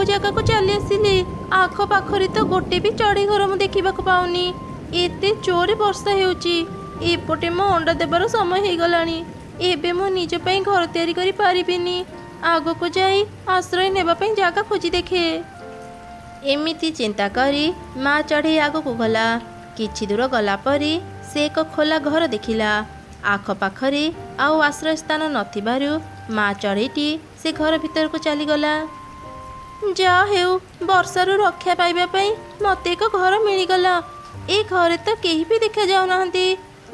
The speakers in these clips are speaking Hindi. आउ जगह चली आसिले आख पाखरे तो गोटे भी चढ़ी घर मु देखा पाऊनी एते जोरे वर्षा होपटे मो अंडा देवार समय हो गलानी एबे मो निज पई घर तैयारी करी पारिबिनी आगो को जाई आश्रय नेबा पई जगह खोजी देखे। एमिति चिंता करी माँ चढ़े आग को गला। किछि दूर गलापरी से एक खोला घर देखिला। आख पाखरे आउ आश्रय स्थान नथिबारु माँ चढ़ेटी से घर भीतर को चली गला। जा हेउ बर्षारु रक्षा पाइबा पई मते एक घर मिलगला। ए घरे तो केही भी देखा जाऊ नाहंती।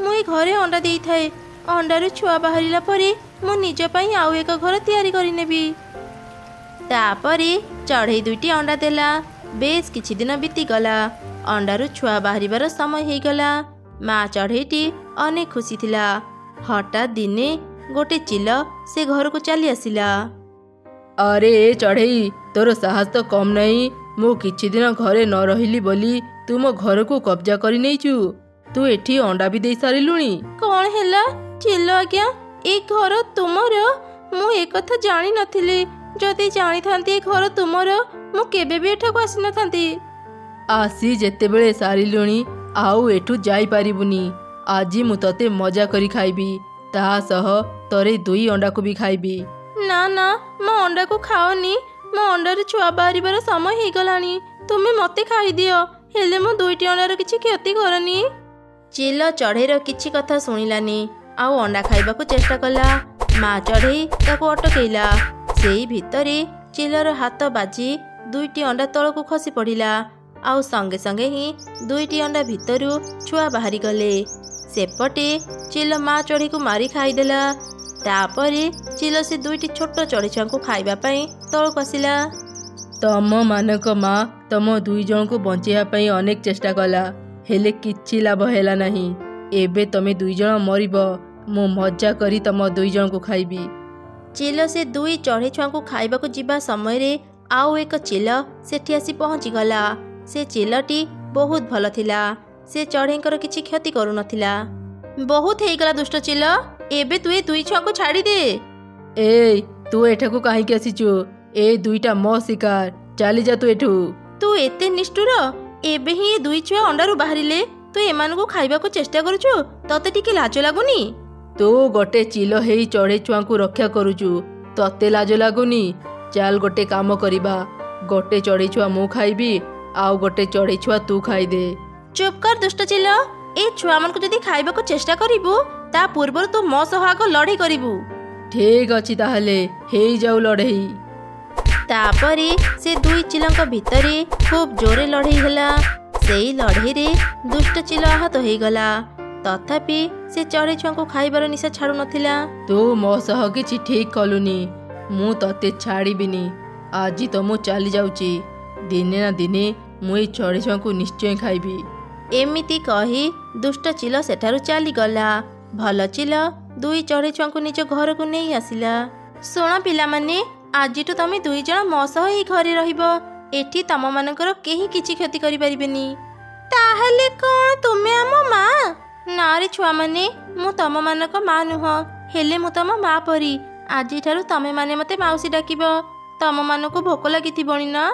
मुई घरे अंडा देई थाए। अंडारु छुआ बाहरिला परे मो निज पई आउ एक घर तैयारी करि नेबी। तापरे चढ़ई दुईटी अंडा देला। बेस किछि दिन बीती गला। अंडारु छुआ बाहरिबार समय हेई गला। माँ चढ़ईटी अनेक खुशी थिला। हठात दिने गोटे चिल से घर को चली आसिला। अरे चढ़ई तोर साहस तो कम नहीं। मु किछि दिन घरे न रहिली बोली तू मो घर को कब्जा करी नैचु। तू एठी अंडा भी दे सारिलुणी। कोन हैला चिल आज्ञा ए घर तुमर? मु ए कथा जानि नथिली। जदी जानि थांती ए घर तुमर मु केबे भी एठा को आसी न थांती। आसी जेते बेले सारिलुणी आउ एठु जाई पारिबुनी। आजि मु तते मजा करी खाइबी। ता सह तोरे दुई अंडा को भी खाइबी। ना ना मो अंडा को खाओनी। मो अंडार छुआ बाहर समय हो गलानी। तुम्हें मते खाई दियो हेले मो दुईटी अंडार किछि क्षति करनी। चिल चढ़ेर किछि कथा सुनिलानी आउ अंडा खाइबा को चेष्टा कला। माँ चढ़े ताको अटकैला। सेई भितरे चिलर हाथ बाजी दुईटी अंडा तल को खसी पड़िला। आउ संगे संगे ही दुईटी अंडा भितरु छुआ बाहरी गले। सेपटे चिल माँ चढ़े को मारी खाईदेला। तापरे चिल से दुईटी छोट चढ़े छुआ को खाइबा पई तलक आसिला। तम मानक माँ तम दुई जन को बंचेया पई अनेक चेष्टा कला हेले किछि लाभ हैला नहीं। एबे तमे दुई जन मरिब। मो मजा करी तम दुई जन को खाइबी। चिल से दुई चढ़े छुआ को खाइबा को जीवा समय रे आउ एक चिल सेठी आसी पहुँची गला। से चिलटी बहुत भल थिला। से चढ़ेंकर किछि क्षति करू नथिला। बहुत हेइगला दुष्ट चिल। एबे तुए दुई छुआ को छाड़ी दे। ए तू एठा को काहे आसीचु? ए दुईटा मो शिकार। चली जा तू एठू। तू एते निष्ठुर। एबे ही ए दुई छुआ अंडारू बाहरिले तू एमान को खाइबा को चेष्टा करूचु। तते टिके लाज लागुनी? तू गोटे चिल हेई चढ़े छुआ को रक्षा करूचु तते लाज लागुनी? चल गोटे काम करिबा। गोटे चढ़े छुआ मु खाइबी आउ गोटे चढ़े छुआ तू खाइदे। चुप कर दुष्ट चिल। ए छुआ मन को जदी खाइबा को चेष्टा करिबु ता पूर्व तो मो सह आग लड़े करू। ठीक अच्छी ताहले हेई जाऊ लड़े। तापरे से दुई चिलंक भितरे खूब जोरे लड़े हला। सेई लड़े रे दुष्ट चिल आहत हो गला। तथापि से चढ़े छुआ को खाइबार निशा छाड़ू नथिला। तू मो सह किछि ठीक कलुनी। मु तते छाड़ीबिनी। आजि तो मु चली जाउची। दिने ना दिने मु ए चढ़े छुआ को निश्चय खाइबी। एमिति कही दुष्ट चिल सेठारु चली गला। भल चिल दुई चढ़े छुआ को निज घर को नहीं आसिला। सुण पिला माने आज तो तुम दुई जन मो सह ही घरे रहिब। एठी तम मानकर केही किछि क्षति करि परिबेनी। ताहले कोन तुमे हम माँ? ना रे छुआ माने मु तम मानक माँ नुह हेले मु तम माँ परी। आज ठारू तमे माने मते माउसी डाकिब। तम मानको भोक लागिथिबणी ना?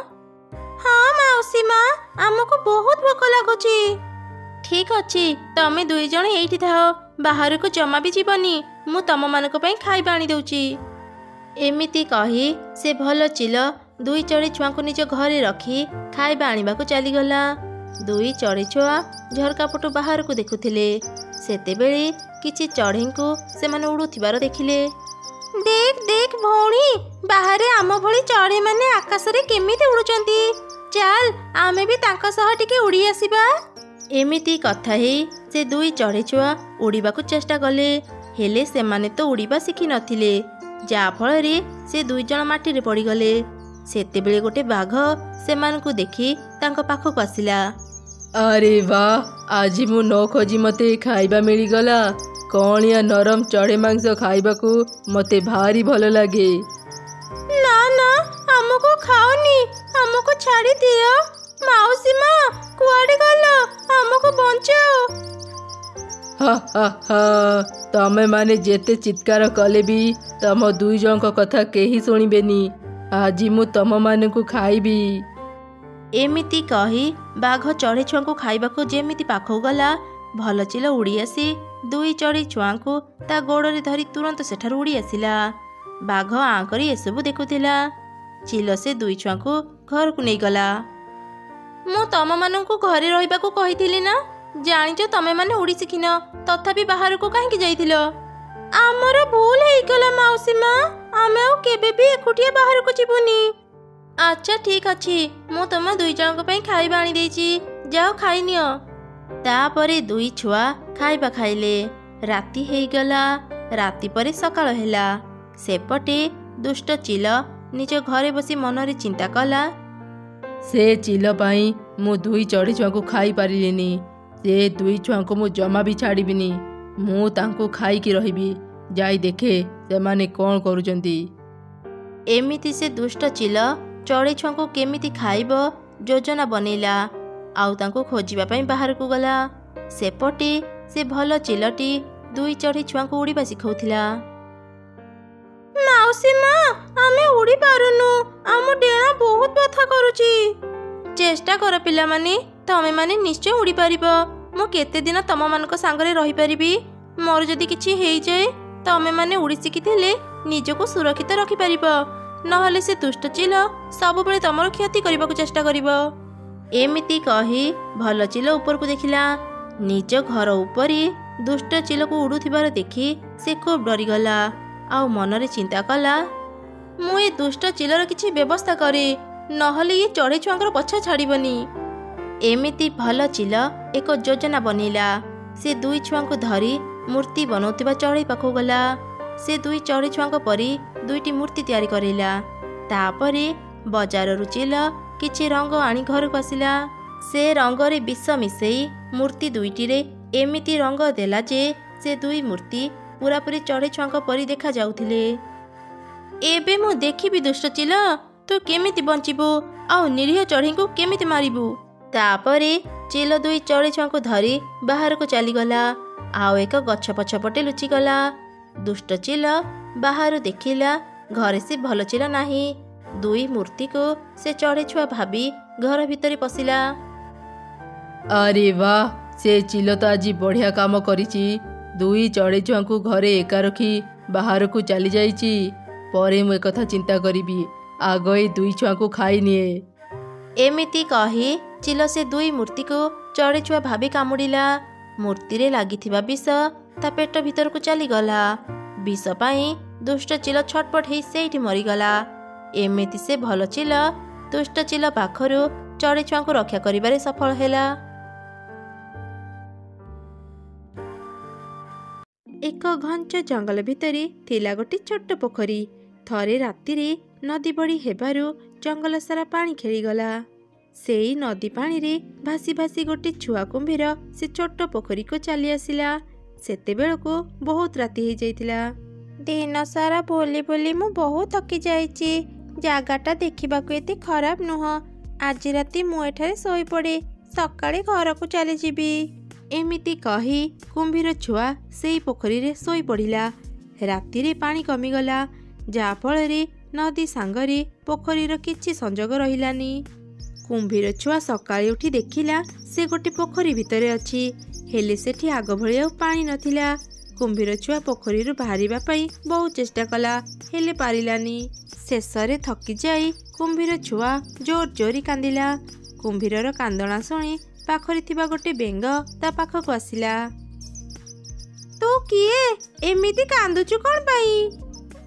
हाँ माउसी माँ हमको बहुत भोक लागुची। ठीक अछि तमे दुई जन एठी थाओ। बाहर को जमा भी जीवनी। मु तम मानक पई खाइबा आनी देउची। एमिति कही से भल चिल दुई चढ़े छुआ को निज घरे रखी खाइबा आनिबा को चली गला। दुई चढ़े छुआ झरका पटु बाहर को देखुथिले। सेते बेले किछि चढ़े को से माने उडुथिबार देखिले। देख देख भौणी बाहरे आम भली चढ़े माने आकाश रे केमिति उडुचंती। चल आमे भी तांका सह टिके उडी आसीबा। एमिति कथा हे से दुई चढ़े छुआ उड़ीबा को चेष्टा कले हेले से माने तो उड़ीबा शिखी नथिले। जा फल से दुई जन माटी रे पड़ी गले। सेते बेले गोटे बाघ से मान को देखी तांको पाखो को आसिला। अरे वाह आज मु न खोजी मते खाइबा मिली गला। कणिया नरम चढ़े मांस खाइबा को मते भारी भल लागे। ना ना हमको खाओनी। हमको छाड़ी दियो माउसी माँ। कुआडे गलो हमको बचाओ। हा हा हा तमे माने जेते चित्कार कले भी तम दुई जन कथा केही सुनिबेनी। आज मु तुम मान को खाइबी। एमिति कही बाघ चढ़े छुआ को खाइबाकू जेमिति पाखो गला भल चिल उड़ी आसी दुई चढ़े छुआ को ता गोड़े धरी तुरंत सेठार उड़ी आसला। बाघ आँकरी एसबू देखुला। चिल से दुई छुआ को घर को नहीं गला। मु तुम मान को घरे रहिबाकू कही ना, जान तमें मैंने उड़ी शिखिन तथापि बाहर को कहीं जाइल। आमर भूल हेगला मौसी माँ, आम भी एकुटिया बाहर को जीवनी। अच्छा ठीक अच्छे मु तुम दुई जन खाइबा आनी जाओ खाई तापरे दुई छुआ खाइबा खाइले। राति हेगला। राति परे सकाळ हैला। सेपटे दुष्ट चिल निज घरे बसी मनरे चिंता कला। से चिल पाई मु दुई चढ़ी छुआ को खाई पारिलेनी। से दुई छुआ को मु जमा भी छाड़बिनी। मु तांको खाई की रहिबी, जाई देखे से माने कौन करुचंती। एमिति से दुष्ट चिल चढ़े छुआ को केमिति खाइब योजना बनैला। आउ तांको खोजिबा पई बाहर को गला। सेपटे से भल चिलटी दुई चढ़ी छुआ को उड़ीबा सिखौथिला। माउसी माँ आमे उड़ी पारुनु, आमो डेणा बहुत बथा करुची। चेष्टा कर पिला माने, तमे माने निश्चय उड़ी पारिबो। मो केते दिन तम मान सांगरे रही पारिबी। मोर जदि किछि हेइ जाय तमे माने उड़ी सिकिथिले निजको सुरक्षित रखि पारिबो। नहले से दुष्ट चिल सब बेले तमर क्षति करबाक चेष्टा करिबो। एमिति कही भल चिल ऊपर को देखिला। निज घर उपरि दुष्ट चिल को उड़ुथिबार देखि से खूब डरी गला। आउ मनरे चिंता कला, मु ए दुष्ट चिलर किछि व्यवस्था करे, नहले ये चढ़े छुआंकर पछा छाड़बनी। एमिति भल चिल एक योजना बनैला। से दुई छुआ को धरी मूर्ति बनाउथिबा चढ़े पाखो गला। से दुई चढ़े छुआ परी दुईटी मूर्ति तैयारी करेला। तापरे बजार रु चिल किछि रंग आनी घर को आसिला। से रंगरे विष मिसेई मूर्ति दुईटी रे एमिति रंग देला जे से दुई मूर्ति पूरापूरी चढ़े छुआ परी देखा जाउथिले। एबे मु देखिबी दुष्ट चिल तू केमिति बंचिबू, आउ निरीह चढ़े को केमिति मारिबू। तापरे चिल दुई चढ़े छुआ को धरी बाहर को चलीगला। आउ एक गछ पछपटे लुचिगला। दुष्ट चिल बाहर देखिला घरे से भल चिल नाही। दुई मूर्ति को से चढ़े छुआ भाभी घर भीतर पशिला। अरे वाह, से चिल तो आज बढ़िया काम करिची। दुई चढ़े छुआ को घरे एका रखी बाहर को चली जाइची। परे मु एक कथा चिंता करिबी, आग ए दुई छुआ को खाई निए। एमिति कही चिल से दुई मूर्ति को चढ़े छुआ भाभी कामुड़िला। मूर्ति रे लागिथिबा विष ता पेट भीतर को चलीगला। विष पाई दुष्ट चिल छटपट होई सेठी मरीगला। एमिति से भल चिल दुष्ट चिल पाखरु चढ़े छुआ को रक्षा करिबारे सफल हैला। एक घंच जंगल भितरी थिला गोटी छोट पोखरी। थरे राति रे नदी बड़ी हेबारु जंगल सारा पानी खेलीगला। से नदी पानी रे भासी भासी गोटे छुआ कुंभीर से छोट पोखरी को चली आसिला। सेते बेल को बहुत राति हो जाइतिला। दिन सारा बोली बोली मु बहुत थकी जाइची। जगाटा देखिबाकू एते खराब नुह। आज राति मु एठारे सोई पड़े, सकाळे घर को चली जीबी। एमिति कही कुंभीर छुआ सेई पोखरी रे सोई पड़िला। राति रे पानी कमीगला, जा फल रे नदी सांगरे पोखरीर किछि संजोग रहिलानी। कुंभीर छुआ सकाळे उठी देखिला से गोटे पोखरी भितरे अछि, हेले सेठी आग भळि आ पानी नथिला। कुंभीर छुआ पोखरीरु बाहरिबा पई बहुत चेष्टा कला, हेले पारिलानी। शेषरे थकी जाई कुंभीर छुआ जोर जोरी कांदिला। कुंभीरर कांदणा सुणी पाखरि थिबा गोटे बेंग ता पाखकु आसिला। तू किए एमिति कांदुचु कोन पई?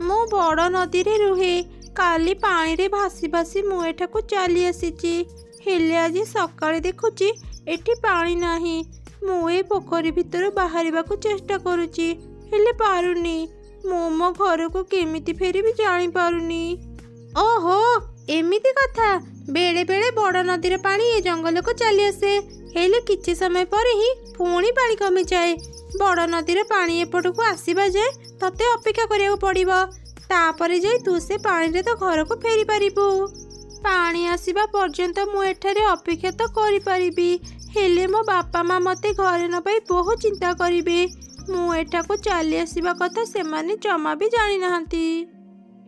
मु बड़ नदी रे रुहे, काली पानी रे भासी भासी मु एठा को चली आसीची। हेले आज सकाळे देखुची एठी पानी नाही। मु ए पोखरी भितर बाहरिबा को चेष्टा करूची, हेले पारुनी। मु मो घर को केमिति फेरिबी जानि पारुनी। ओहो एमिति कथा, बेले बेले बड़ नदी रे पानी ए जंगल को चली आसे, हेले किछि समय पर ही पुणी पानी कमी जाए। बड़ नदी रे पानी एपट को आसीबा जाए तते अपेक्षा करियो पड़िबो, तापरे जाई तू से पानी रे तो घर को फेरी पारिबू। पानी आसीबा पर्यंत मु एठारे अपेक्षा तो करि पारिबी, हेले मो बापा माँ मते घरे न पाई बहुत चिंता करिवे। मु एठा को चली आसीबा कथा सेमाने जमा भी जानि नाहंती।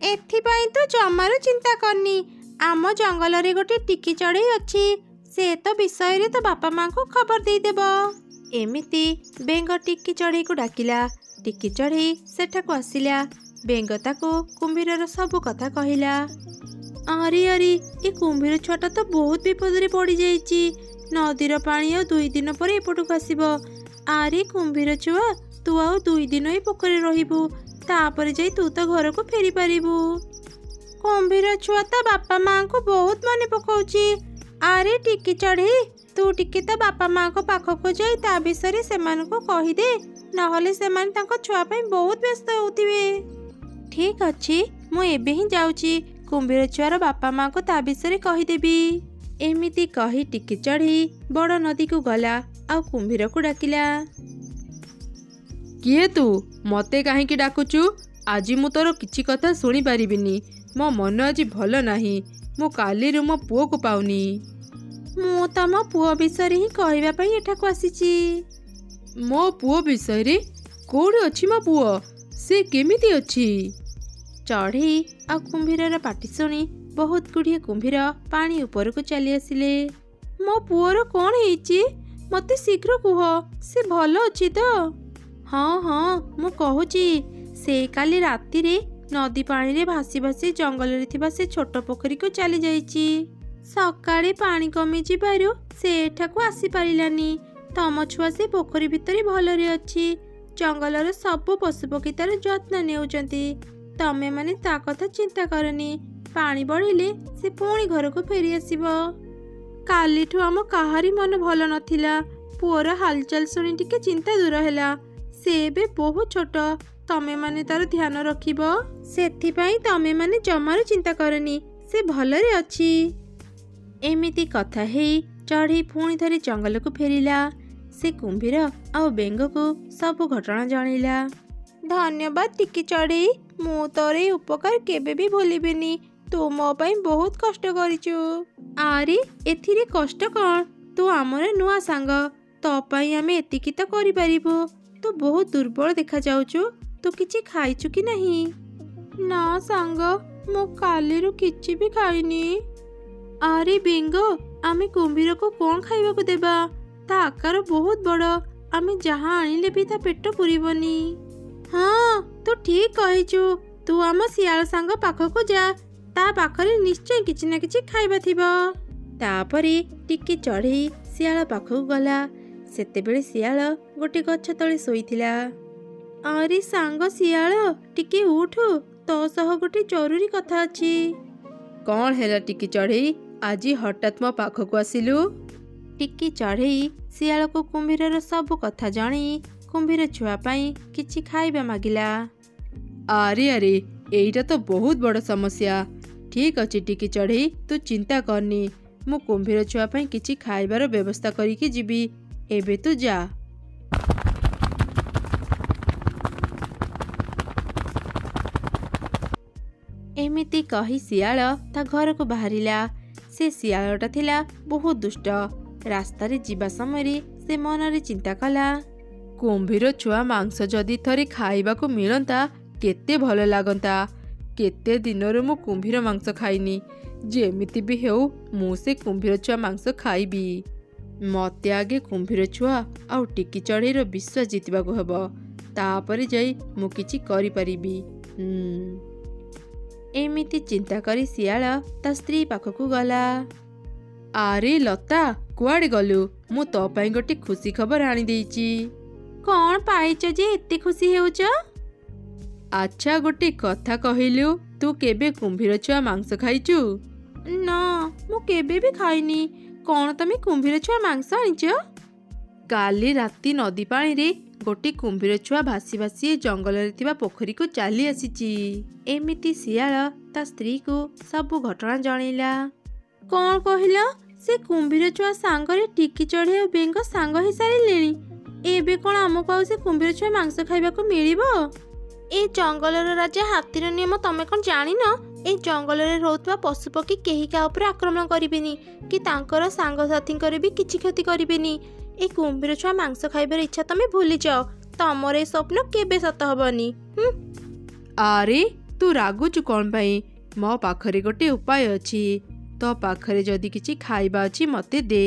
एथिपाई तो जमार चिंता करनी। आम जंगल रे गोटे टिकी चढ़े अच्छी से तो विषय रे तो बापा माँ को खबर देदेव। एमती बेंग टिकी चढ़ई को डाकिला। टिकी चढ़ई सेठाकु आसिला। बेंग ताको कुंभीरर सबु कथा कहिला। अरे अरे ए कुंभीर छुआटा तो बहुत विपद रे पड़ जाइची। नदीर पानी आ 2 दिन पर एपटक आसबो। अरे कुंभीर छुआ तू आ 2 दिन ही पोखरी रहिबु, तापर जाई तू तो घर को फेरी पारिबु। कुंभीर छुआ तो बापा माँ को बहुत मन पकाउची। अरे टिकी चढ़ई तू टिके तो बापा माँ को पाख को जाई ता विषय से कहीदे, नहले से मान तांको छुआ पई बहुत व्यस्त होतिबे। ठीक अच्छे मु एबे ही जाउची, कुंभीर छुआर बापा माँ को ता विषय कहीदेबी। एमिती कही टिकी चढ़ई बड़ नदी को गला आ कुंभीर को डाकिला। किए तू मते काहेकि डाकुचु? आज मु तोर किछि कथा सुनी पारिबिनी। मो मन आज भल नाही। मो काली रे मो पुओ को पाउनी। मु तम पुओ विषय ही कहबा पई एठाकु आसीची। मो पुओ विषय रे? कोड़ी अछि मो पुओ? से केमिति अछि? चढ़ी आ कुंभीरर पाटी सुनी बहुत गुड़िया कुंभीर पानी ऊपर को चली आसिले। मो पुओर कोन हेची? मते शीघ्र कह, से भल अच्छी तो? हाँ हाँ मु कहूची। से काली राती रे नदी पानी रे भासी भासी जंगल रे थिबा से छोट पोखरी को चली जाइची। सकाळे पानी कमी जिबारु से एठाकु आसी पारिलानी। तम छुआ से पोखरी भितरी भल रे अछि। जंगल रे सब पशुपक्षी तार जत्न नेउचंती। तमे माने ता कथा चिंता करनी। पानी बढ़िले से पुणी घर को फेरी आसीबो। काली ठू आम कहारी मन भल नथिला। पुओर हालचाल सुनी टिके चिंता दूर हैला। से बे बहुत छोट, तमे माने तार ध्यान रखिबो। सेथिपाई तमे माने जमार चिंता करनी, से भल रे अछि। एमिति कथा हेई चढ़ी पुणी थरे जंगल को फेरिला। से कुंभीर आउ बेंग को सब घटना जणैला। धन्यवाद टिकी चढ़ई, मु तोरे उपकार केबे भी भूलिबिनी। तू मो पाई बहुत कष्ट करिचु। आरे एथिरे कष्ट कौन? तू आमर नुआ सांग, तो पाई आमे एतिकी तो करि पारिबो। तू बहुत दुर्बल देखा जाउचु। तू किछि खाइचु कि नहीं? ना सांग, मु काली रु किछि भी खाइनी। आरे बेंगो, आमे कुंभीर को कौन खाइबा को देबा? ता आकार बहुत बड़, आमे जहाँ आनिले भी ता पेट पुरिबनी। हाँ तू ठीक कहिचु। तू आम सियाल सांग पाख को जा, ता पाखरे निश्चय किछि ना किछि खाइबा थिबो। तापरे टिकी चढ़ई सियाल पाखु गला। सेतेबेले सियाल गोटे गछ तळे सोईथिला। अरे सांग सियाल, टिकी उठु, तो सह गोटे जरूरी कथा अछि। कोन हैला टिकी चढ़ई? आजि हठात मो पाख को आसिलु। टिकी चढ़ई सियाल को कुंभीरर सब कथा जानि कुंभीर छुआ पई किछि खाइबा मागिला। अरे अरे एटा तो बहुत बड़ समस्या। ठीक अच्छे टिकी चढ़ई तू चिंता करनी। मु कुंभीर छुआ पई किछि खाइबार व्यवस्था करिके जीबी। एबे तू जा। एमिति कही सियाल ता घर को बाहरिला। से सियालटा थिला बहुत दुष्ट। रास्ता रे जीवा समय रे से मन रे चिंता कला, कुंभीर छुआ मांस जदी थरे खाइबा को मिलंता केते भल लागंता। केते दिनरो मु कुंभीर मांस खाइनी। जेमिति भी हेउ मु से कुंभीर छुआ मांस खाइबी। मते आगे कुंभीर छुआ आउ टिकी चढ़ईर विश्वास जितबा को हबो, तापर जाई मु किछि करि परिबी। एमिति चिंता करी सियाल ता स्त्री पाख को गला। आरे लता कुआडे गलु? मु तो पाई गोटे खुशी खबर आनी देइची। कोन पाइछ जे एते खुशी हेउछ? अच्छा गोटे कथा कहिलु, तू केबे कुंभीर छुआ मांस खाइचु? ना मु केबे भी खाइनी। कोन तमे कुंभीर छुआ मांस आनिच? काली राती नदी पानी रे गोटे कुंभीर छुआ भासी भासी जंगल रे थिबा पोखरी को चाली आसीची। एमिति सियाल ता स्त्री को सब घटना जणैला। कोन कहिला? से कुंभीर छुआ सांग रे टिकी चढ़े बेंग सांग हे सारी लेनी। एबे कोन हम को से कुंभीर छुआ मांस खाइबा को मिलिबो? ए जंगल राजा हाथीर नियम तमें कौन जान? ए जंगल रोकवा पशुपक्षी कहीं क्या आक्रमण करेनि कि सांगसाथी भी किसी क्षति करेनि। ए कुंभीर छुआ मांस खाइबार इच्छा तमें भूली जाओ। तमर ए स्वप्न केत हेबनि। अरे तू रागुचु कौन पाई? मो पाखरे गोटे उपाय अच्छी। तो पाखरे जदि किछि खाइबा अच्छी मते दे।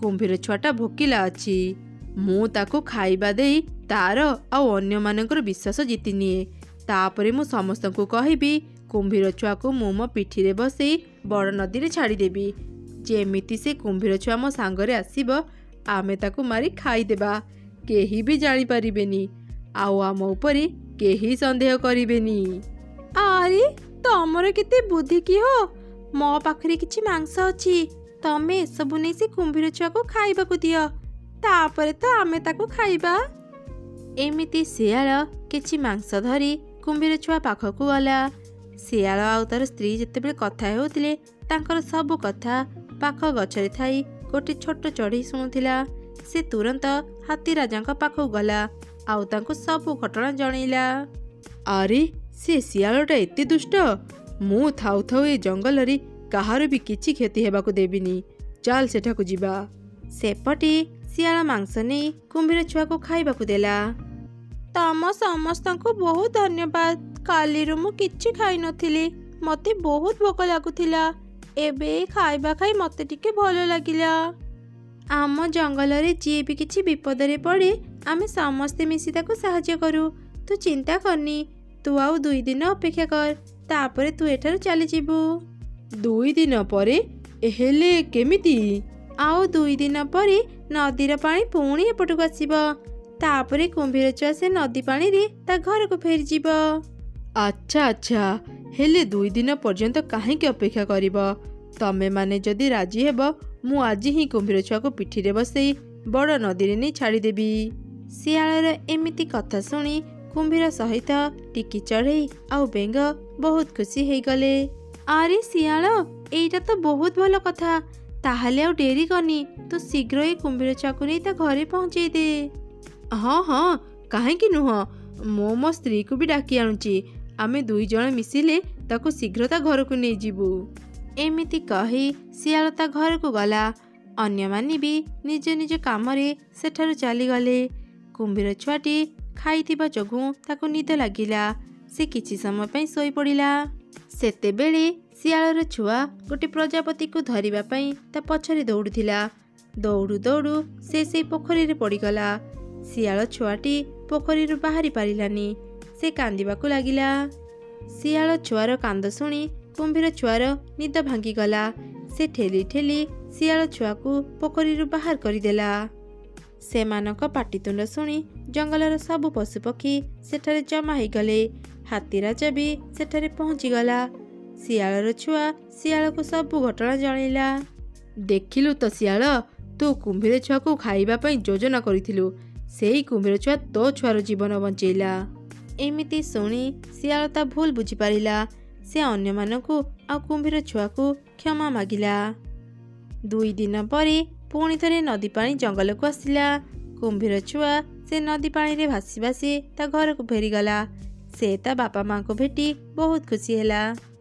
कुंभीर छुआटा भोकिला अच्छी। मु ताको खाइबा देई तार आउ अन्य मानकर विश्वास जीति निए। तापरे मु समस्तंकु कहिबी कुंभीर छुआ को मु मो पिठी रे बसई बड़ नदी रे छाड़ी देबी। जेमिति से कुंभीर छुआ मो सांगरे आसीबो आमे ताको मारी खाई देबा। केही भी जानि परिबेनी आउ आम उपरि केही संदेह करिबेनी। अरे तमरो केते बुद्धि की हो। मो पाखरे किछि मांस अछि तमे सबु नै से कुंभीर छुआ को खाइबा को दियो तापरे तो आमे ताको खाइबा। एमिति सियाल किछि मांस धरी कुंभीर छुआ पाखकु गला। सियाल आउ तार स्त्री जेतेबेले कथा हेउतिले तांकर सब कथा पाख गछरे थाई गोटे छोट चढ़ी शुणुला। से तुरंत हाथी राजांका पाखकु गला आउ तांको सब घटना जणैला। अरे से सियालटा एते दुष्ट। मु थाउ थाउ ए जंगल रे कहार भी किछि खेती हेबाकु देबिनी। चल सेठा को जीवा। सेपटी सियाल मांस नहीं कुंभीर छुआ को खाइबा को देला। तम समस्त को बहुत धन्यवाद। काली रु मु किछि खाइ नथिली। मते बहुत भोक लागुथिला। एबे खाइबा खाई मते टिके भलो लागिला। आम जंगल रे जे भी किछि विपद रे पड़े आमे समस्ते मिसी ताको सहाय्य करू। तू चिंता करनी। तू आउ 2 दिन अपेक्षा कर तापरे तू एठार चली जीवु। 2 दिन परे एहेले केमिति? आउ 2 दिन परे नदीर पानी पुणी एपटक आसब। तापरे कुंभीर छुआ से नदी पानी रे ता घर को फेरी जीव। अच्छा अच्छा हेले 2 दिन पर्यंत काहेकि अपेक्षा करिब। तमे माने जदी राजी हेब मु आज ही कुंभीर छुआ को पिठी रे बसई बड़ नदी रे नै छाड़ी देबी। सियालर एमिति कथा सुनी कुंभीर सहित टिकी चढ़ई आउ बेंग बहुत खुशी हे गले। अरे सियाल एटा तो बहुत भलो कथा। ताहले आउ डेरी करनी। तू शीघ्र ही कुंभीर छुआ को नै ता घरे पहुँचे दे। हाँ काहेकि नुह मो मो स्त्री को भी डाकी आनुची। आमे 2 जण मिसिले ताको शीघ्रता घर को नहीं जीवु। एमिति कही सियाल ता घर को गला। अन्य माने भी निज निज काम रे सेठारु चली गले। कुंभीर छुआटी खाइथिबा जगु ताको निद लागिला। से किछि समय पई सोई पड़िला। सेतेबेले सियाल रो छुआ गोटे प्रजापति को धरिबा पई ता पछरे दौड़ुथिला। दौड़ू दौड़ू से पोखरी रे पड़ीगला। सियाल छुआटी पोखरी रो बाहरी पारिलानी। से कांदिबाकु लागिला। सियाल छुआर कांद शुणी कुंभीर छुआर निद भांगी गला। से ठेली ठेली सियाल छुआ को पोखरी रो बाहर करिदेला। से मानक पाटीतुंड शुणी जंगलर सब पशुपक्षी सेठारे जमा हो गले। हाथी राजा भी सेठारे पहुँची गला। सियाल छुआ सियाल को सब घटना जणैला। देखिलु तो सियाल तू कुंभीर छुआ को खाइबा पई योजना करिथिलु। सेही कुंभीर छुआ तो छुआर जीवन बंचैला। एमिति शुणी सियाल ता भूल बुझी पारिला। से अन्य मानकु आ कुंभीर छुआ को क्षमा मागिला। 2 दिन परे पुणी थरे नदी पानी जंगल को आसिला। कुंभीर छुआ से नदी पानी रे भासी भासी ता घर को फेरी गला। से ता बापा माँ को भेटी बहुत खुशी हैला।